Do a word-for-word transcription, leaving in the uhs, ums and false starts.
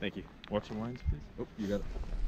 Thank you. Watch your wines, please. Oh, you got it.